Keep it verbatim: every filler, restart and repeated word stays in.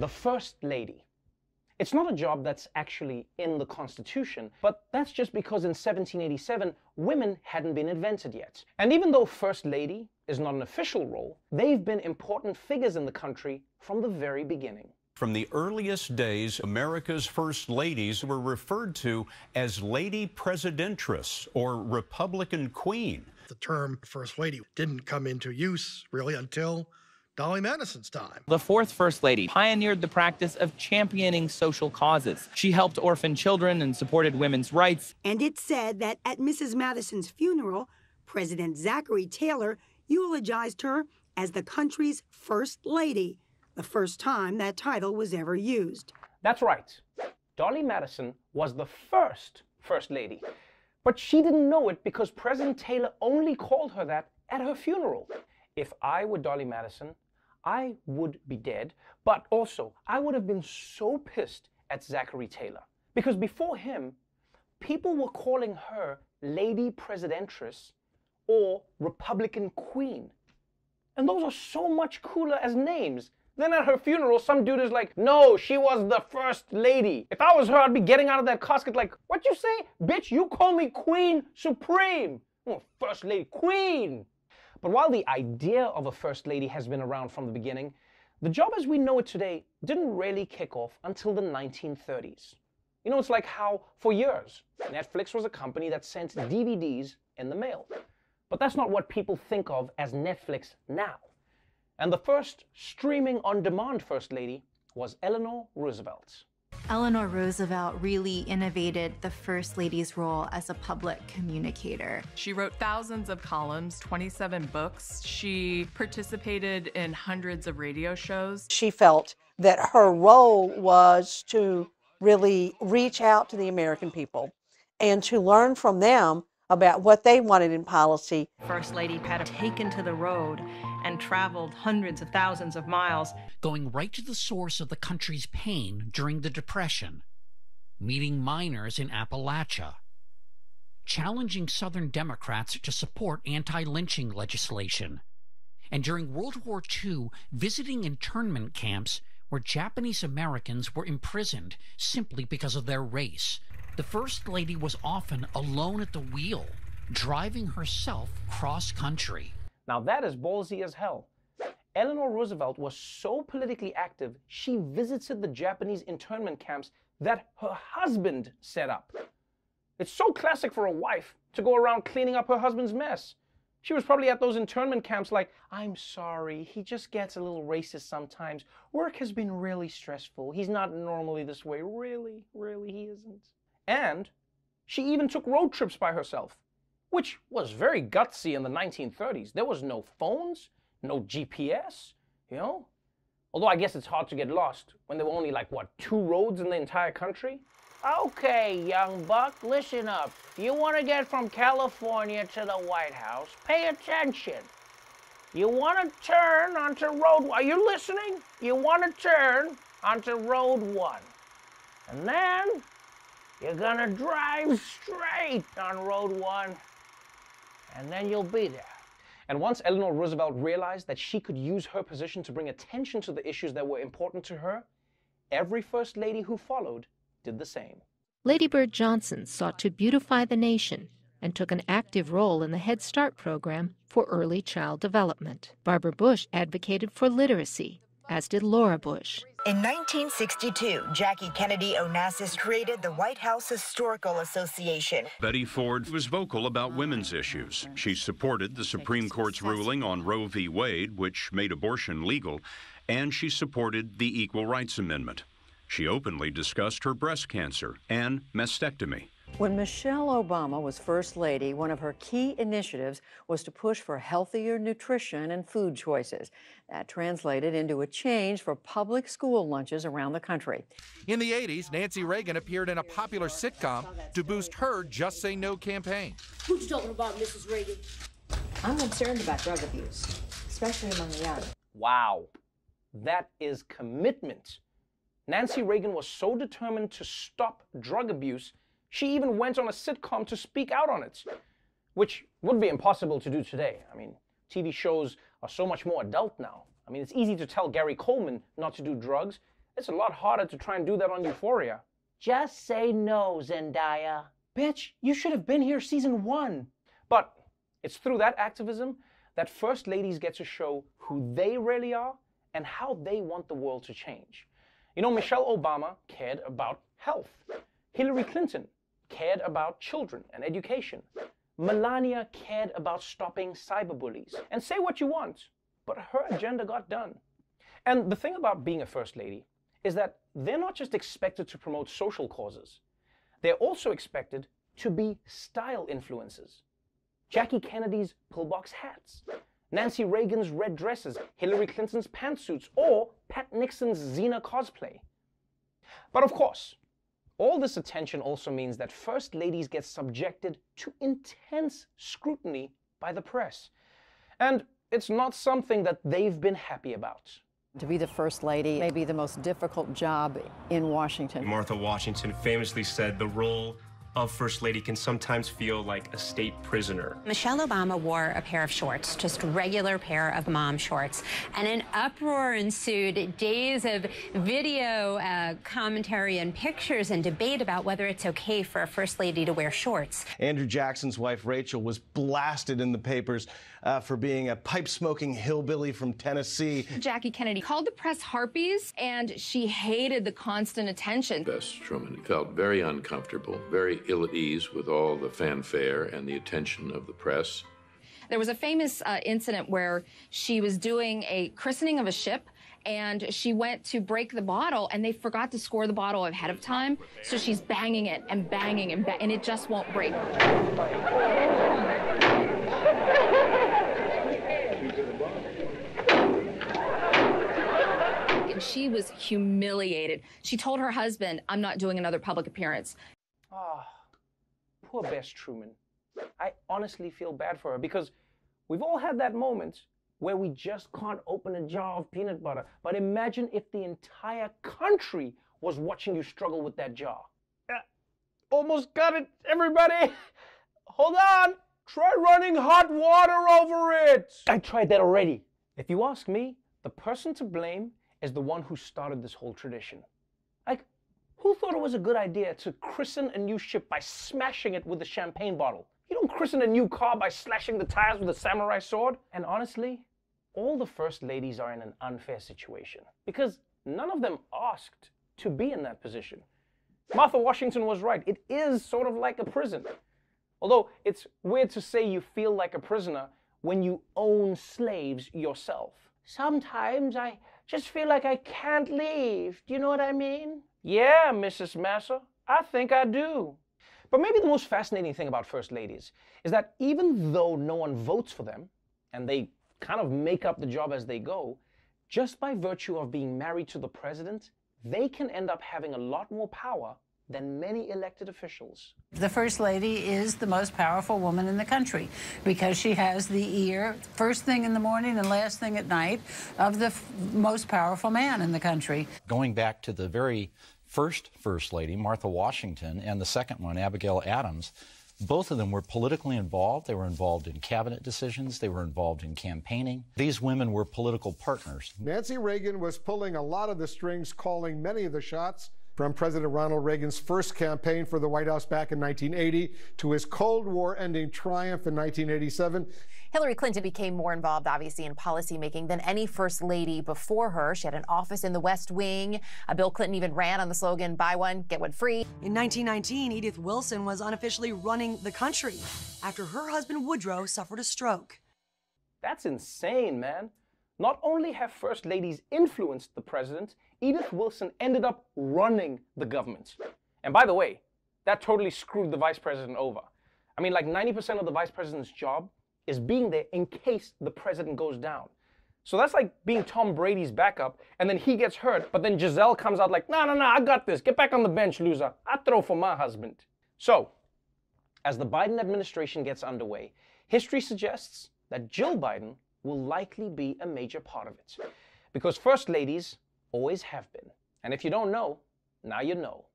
the First Lady. It's not a job that's actually in the Constitution, but that's just because in seventeen eighty-seven, women hadn't been invented yet. And even though First Lady is not an official role, they've been important figures in the country from the very beginning. From the earliest days, America's first ladies were referred to as Lady Presidentress or Republican Queen. The term First Lady didn't come into use really until Dolly Madison's time. The fourth First Lady pioneered the practice of championing social causes. She helped orphan children and supported women's rights. And it's said that at Missus Madison's funeral, President Zachary Taylor eulogized her as the country's First Lady, the first time that title was ever used. That's right. Dolly Madison was the first First Lady, but she didn't know it because President Taylor only called her that at her funeral. If I were Dolly Madison, I would be dead, but also I would have been so pissed at Zachary Taylor, because before him, people were calling her Lady Presidentress or Republican Queen. And those are so much cooler as names. Then at her funeral, some dude is like, no, she was the First Lady. If I was her, I'd be getting out of that casket like, what you say? Bitch, you call me Queen Supreme. Oh, First Lady Queen. But while the idea of a First Lady has been around from the beginning, the job as we know it today didn't really kick off until the nineteen thirties. You know, it's like how, for years, Netflix was a company that sent D V Ds in the mail. But that's not what people think of as Netflix now. And the first streaming-on-demand First Lady was Eleanor Roosevelt. Eleanor Roosevelt really innovated the First Lady's role as a public communicator. She wrote thousands of columns, twenty-seven books. She participated in hundreds of radio shows. She felt that her role was to really reach out to the American people and to learn from them about what they wanted in policy. First Lady had taken to the road and traveled hundreds of thousands of miles. Going right to the source of the country's pain during the Depression, meeting miners in Appalachia, challenging Southern Democrats to support anti-lynching legislation, and during World War Two, visiting internment camps where Japanese Americans were imprisoned simply because of their race. The First Lady was often alone at the wheel, driving herself cross-country. Now that is ballsy as hell. Eleanor Roosevelt was so politically active, she visited the Japanese internment camps that her husband set up. It's so classic for a wife to go around cleaning up her husband's mess. She was probably at those internment camps like, I'm sorry, he just gets a little racist sometimes. Work has been really stressful. He's not normally this way. Really, really, he isn't. And she even took road trips by herself, which was very gutsy in the nineteen thirties. There was no phones, no G P S, you know? Although I guess it's hard to get lost when there were only like, what, two roads in the entire country? Okay, young buck, listen up. You want to get from California to the White House, pay attention. You want to turn onto road, are you listening? You want to turn onto road one. And then you're gonna drive straight on road one, and then you'll be there. And once Eleanor Roosevelt realized that she could use her position to bring attention to the issues that were important to her, every First Lady who followed did the same. Lady Bird Johnson sought to beautify the nation and took an active role in the Head Start program for early child development. Barbara Bush advocated for literacy, as did Laura Bush. In nineteen sixty-two, Jackie Kennedy Onassis created the White House Historical Association. Betty Ford was vocal about women's issues. She supported the Supreme Court's ruling on Roe versus Wade, which made abortion legal, and she supported the Equal Rights Amendment. She openly discussed her breast cancer and mastectomy. When Michelle Obama was First Lady, one of her key initiatives was to push for healthier nutrition and food choices. That translated into a change for public school lunches around the country. In the eighties, Nancy Reagan appeared in a popular sitcom to boost her Just Say No campaign. Who's talking about Missus Reagan? I'm concerned about drug abuse, especially among the young. Wow, that is commitment. Nancy Reagan was so determined to stop drug abuse, she even went on a sitcom to speak out on it, which would be impossible to do today. I mean, T V shows are so much more adult now. I mean, it's easy to tell Gary Coleman not to do drugs. It's a lot harder to try and do that on Euphoria. Just say no, Zendaya. Bitch, you should have been here season one. But it's through that activism that first ladies get to show who they really are and how they want the world to change. You know, Michelle Obama cared about health. Hillary Clinton cared about children and education. Melania cared about stopping cyberbullies. And say what you want, but her agenda got done. And the thing about being a first lady is that they're not just expected to promote social causes. They're also expected to be style influencers. Jackie Kennedy's pillbox hats, Nancy Reagan's red dresses, Hillary Clinton's pantsuits, or Pat Nixon's Xena cosplay. But of course, all this attention also means that first ladies get subjected to intense scrutiny by the press. And it's not something that they've been happy about. To be the first lady may be the most difficult job in Washington. Martha Washington famously said the role of first lady can sometimes feel like a state prisoner. Michelle Obama wore a pair of shorts, just regular pair of mom shorts, and an uproar ensued. Days of video uh, commentary and pictures and debate about whether it's okay for a first lady to wear shorts. Andrew Jackson's wife Rachel was blasted in the papers uh, for being a pipe-smoking hillbilly from Tennessee. Jackie Kennedy called the press harpies, and she hated the constant attention. Bess Truman felt very uncomfortable, very ill at ease with all the fanfare and the attention of the press. There was a famous uh, incident where she was doing a christening of a ship, and she went to break the bottle, and they forgot to score the bottle ahead of time, so she's banging it and banging and, ba and it just won't break. And she was humiliated. She told her husband, "I'm not doing another public appearance." Ah, oh, poor Bess Truman. I honestly feel bad for her, because we've all had that moment where we just can't open a jar of peanut butter. But imagine if the entire country was watching you struggle with that jar. Uh, almost got it, everybody. Hold on. Try running hot water over it. I tried that already. If you ask me, the person to blame is the one who started this whole tradition. Like, who thought it was a good idea to christen a new ship by smashing it with a champagne bottle? You don't christen a new car by slashing the tires with a samurai sword. And honestly, all the first ladies are in an unfair situation, because none of them asked to be in that position. Martha Washington was right. It is sort of like a prison. Although it's weird to say you feel like a prisoner when you own slaves yourself. Sometimes I just feel like I can't leave. Do you know what I mean? Yeah, Missus Massa, I think I do. But maybe the most fascinating thing about first ladies is that even though no one votes for them, and they kind of make up the job as they go, just by virtue of being married to the president, they can end up having a lot more power than many elected officials. The first lady is the most powerful woman in the country, because she has the ear, first thing in the morning and last thing at night, of the f most powerful man in the country. Going back to the very first first lady, Martha Washington, and the second one, Abigail Adams, both of them were politically involved. They were involved in cabinet decisions. They were involved in campaigning. These women were political partners. Nancy Reagan was pulling a lot of the strings, calling many of the shots, from President Ronald Reagan's first campaign for the White House back in nineteen eighty to his Cold War-ending triumph in nineteen eighty-seven. Hillary Clinton became more involved, obviously, in policymaking than any first lady before her. She had an office in the West Wing. Uh, Bill Clinton even ran on the slogan, "Buy one, get one free." In nineteen nineteen, Edith Wilson was unofficially running the country after her husband Woodrow suffered a stroke. That's insane, man. Not only have first ladies influenced the president, Edith Wilson ended up running the government. And by the way, that totally screwed the vice president over. I mean, like ninety percent of the vice president's job is being there in case the president goes down. So that's like being Tom Brady's backup, and then he gets hurt, but then Giselle comes out like, no, no, no, I got this. Get back on the bench, loser. I throw for my husband. So, as the Biden administration gets underway, history suggests that Jill Biden will likely be a major part of it. Because first ladies always have been. And if you don't know, now you know.